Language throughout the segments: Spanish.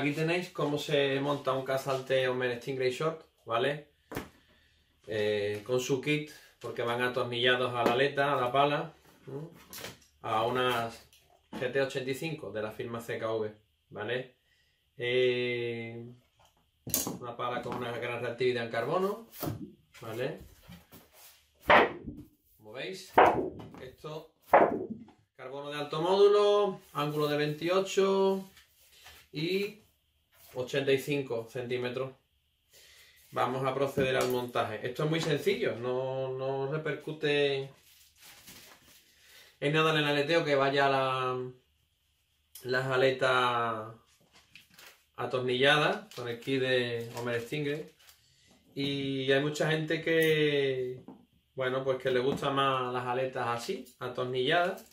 aquí tenéis cómo se monta un cazalte Omer Stingray Short, ¿vale? Con su kit, porque van atornillados a la aleta, a la pala, ¿no? A unas GT-85 de la firma CKV, ¿vale? Una pala con una gran reactividad en carbono, ¿vale? Como veis, esto, carbono de alto módulo, ángulo de 28 y 85 centímetros. Vamos a proceder al montaje. Esto es muy sencillo, no repercute en nada en el aleteo que vaya las aletas atornilladas con el kit de Omer Stingray. Y hay mucha gente que, bueno, pues que le gustan más las aletas así, atornilladas,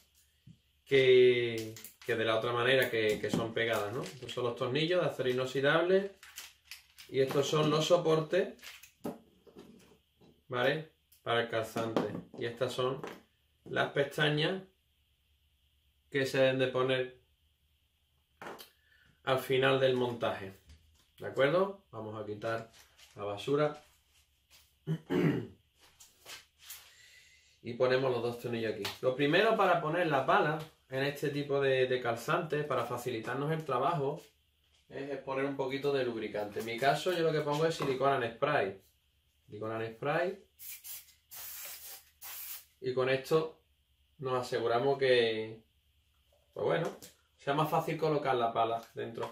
que de la otra manera, que son pegadas, ¿no? Estos son los tornillos de acero inoxidable y estos son los soportes, ¿vale? Para el calzante. Y estas son las pestañas que se deben de poner al final del montaje, ¿de acuerdo? Vamos a quitar la basura y ponemos los dos tornillos aquí. Lo primero, para poner la pala en este tipo de calzantes, para facilitarnos el trabajo, es poner un poquito de lubricante. En mi caso, yo lo que pongo es silicona en spray. Silicona en spray. Y con esto nos aseguramos que, pues bueno, sea más fácil colocar la pala dentro.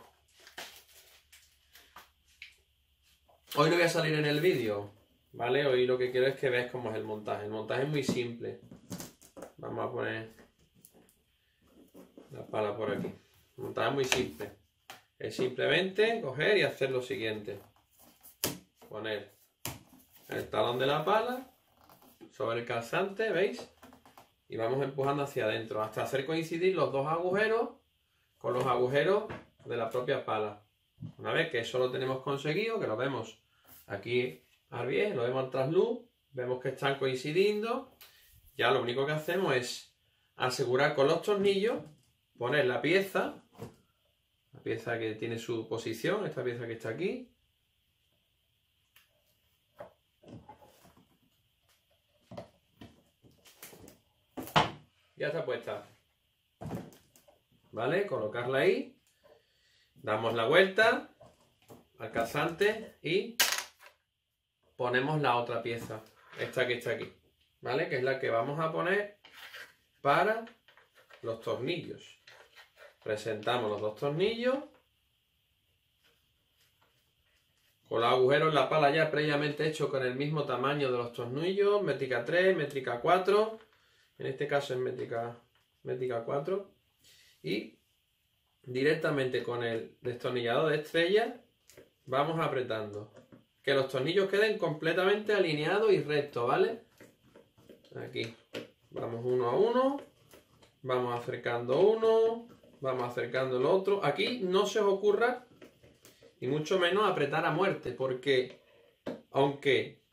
Hoy no voy a salir en el vídeo, ¿vale? Hoy lo que quiero es que veáis cómo es el montaje. El montaje es muy simple. Vamos a poner la pala por aquí. El montaje es muy simple. Es simplemente coger y hacer lo siguiente. Poner el talón de la pala sobre el calzante, ¿veis? Y vamos empujando hacia adentro hasta hacer coincidir los dos agujeros con los agujeros de la propia pala. Una vez que eso lo tenemos conseguido, que lo vemos aquí al bien, lo vemos al trasluz, vemos que están coincidiendo, ya lo único que hacemos es asegurar con los tornillos, poner la pieza que tiene su posición, esta pieza que está aquí, ya está puesta, ¿vale? Colocarla ahí, damos la vuelta al calzante y ponemos la otra pieza, esta que está aquí, ¿vale? Que es la que vamos a poner para los tornillos. Presentamos los dos tornillos con los agujeros en la pala ya previamente hecho con el mismo tamaño de los tornillos, métrica 3, métrica 4, en este caso es métrica 4, y directamente con el destornillador de estrella vamos apretando. Que los tornillos queden completamente alineados y rectos, ¿vale? Aquí. Vamos uno a uno. Vamos acercando uno. Vamos acercando el otro. Aquí no se os ocurra, y mucho menos apretar a muerte, porque aunque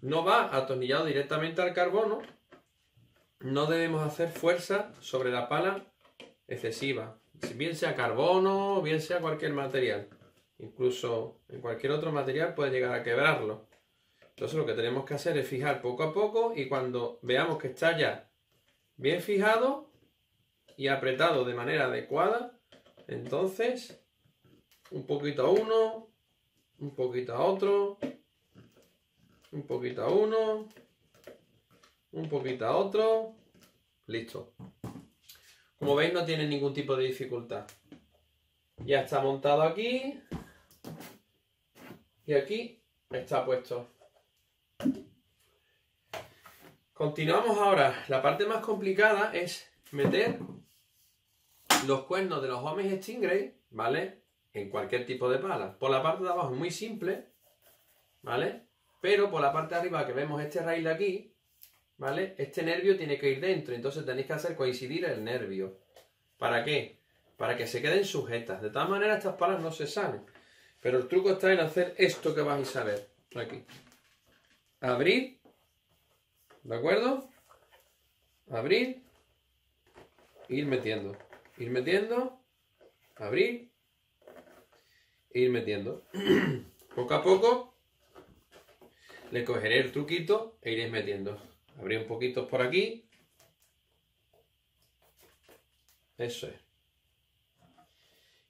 no va atornillado directamente al carbono, no debemos hacer fuerza sobre la pala excesiva. Bien sea carbono, bien sea cualquier material. Incluso en cualquier otro material puede llegar a quebrarlo. Entonces lo que tenemos que hacer es fijar poco a poco, y cuando veamos que está ya bien fijado y apretado de manera adecuada, entonces un poquito a uno, un poquito a otro, un poquito a uno, un poquito a otro. Listo. Como veis, no tiene ningún tipo de dificultad. Ya está montado aquí. Y aquí está puesto. Continuamos ahora. La parte más complicada es meter los cuernos de los Omer Stingray, ¿vale? En cualquier tipo de pala. Por la parte de abajo es muy simple, ¿vale? Pero por la parte de arriba, que vemos este raíz de aquí, ¿vale? Este nervio tiene que ir dentro. Entonces tenéis que hacer coincidir el nervio. ¿Para qué? Para que se queden sujetas. De tal manera estas palas no se salen. Pero el truco está en hacer esto que vais a ver aquí. Abrir, ¿de acuerdo? Abrir, ir metiendo, abrir, e ir metiendo. Poco a poco le cogeré el truquito e iréis metiendo. Abrí un poquito por aquí. Eso es.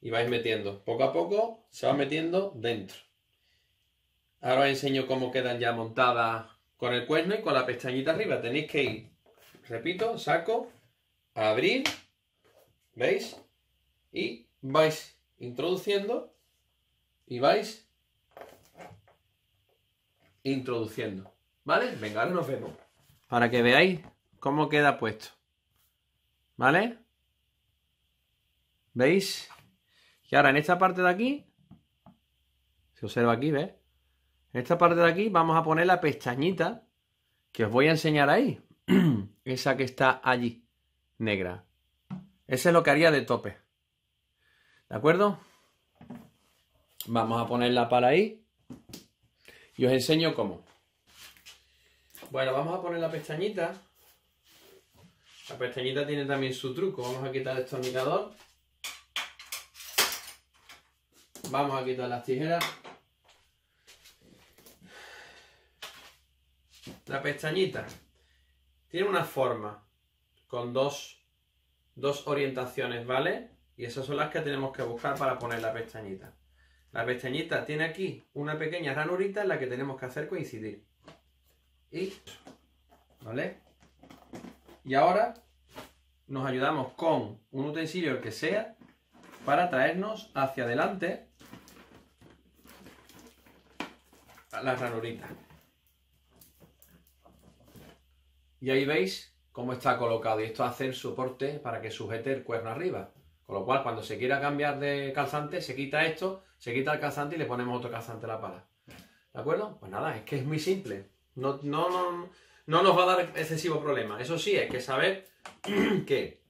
Y vais metiendo. Poco a poco se va metiendo dentro. Ahora os enseño cómo quedan ya montadas con el cuerno y con la pestañita arriba. Tenéis que ir, repito, saco, abrir, ¿veis? Y vais introduciendo y vais introduciendo, ¿vale? Venga, ahora nos vemos. Para que veáis cómo queda puesto, ¿vale? ¿Veis? Y ahora en esta parte de aquí, se observa aquí, ¿ves? En esta parte de aquí vamos a poner la pestañita que os voy a enseñar ahí. Esa que está allí, negra. Ese es lo que haría de tope. ¿De acuerdo? Vamos a ponerla para ahí. Y os enseño cómo. Bueno, vamos a poner la pestañita. La pestañita tiene también su truco. Vamos a quitar el destornillador. Vamos a quitar las tijeras. La pestañita tiene una forma con dos orientaciones, ¿vale? Y esas son las que tenemos que buscar para poner la pestañita. La pestañita tiene aquí una pequeña ranurita en la que tenemos que hacer coincidir. Y, ¿vale? Y ahora nos ayudamos con un utensilio, el que sea, para traernos hacia adelante a la ranurita. Y ahí veis cómo está colocado. Y esto hace el soporte para que sujete el cuerno arriba. Con lo cual, cuando se quiera cambiar de calzante, se quita esto, se quita el calzante y le ponemos otro calzante a la pala. ¿De acuerdo? Pues nada, es que es muy simple. No nos va a dar excesivo problema. Eso sí, hay que saber que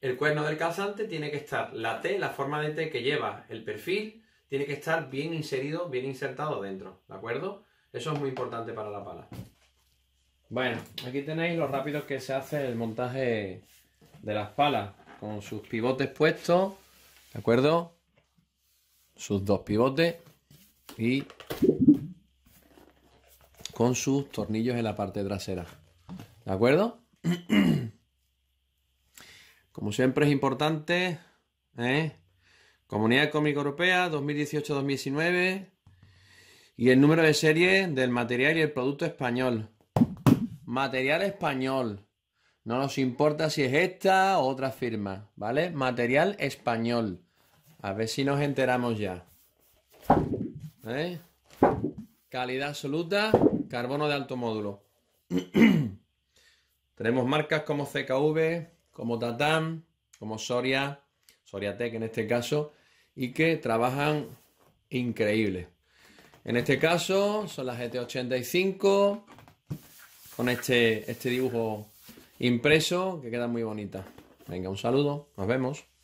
el cuerno del calzante tiene que estar, la T, la forma de T que lleva el perfil, tiene que estar bien inserido, bien insertado dentro. ¿De acuerdo? Eso es muy importante para la pala. Bueno, aquí tenéis lo rápido que se hace el montaje de las palas, con sus pivotes puestos, ¿de acuerdo? Sus dos pivotes y con sus tornillos en la parte trasera, ¿de acuerdo? Como siempre es importante, Comunidad Económica Europea 2018-2019 y el número de serie del material y el producto español. Material español. No nos importa si es esta o otra firma, ¿vale? Material español. A ver si nos enteramos ya. Calidad absoluta, carbono de alto módulo. Tenemos marcas como CKV, como Tatán, como Soria, Soria Tech en este caso, y que trabajan increíble. En este caso son las GT-85. Con este dibujo impreso que queda muy bonita. Venga, un saludo, nos vemos.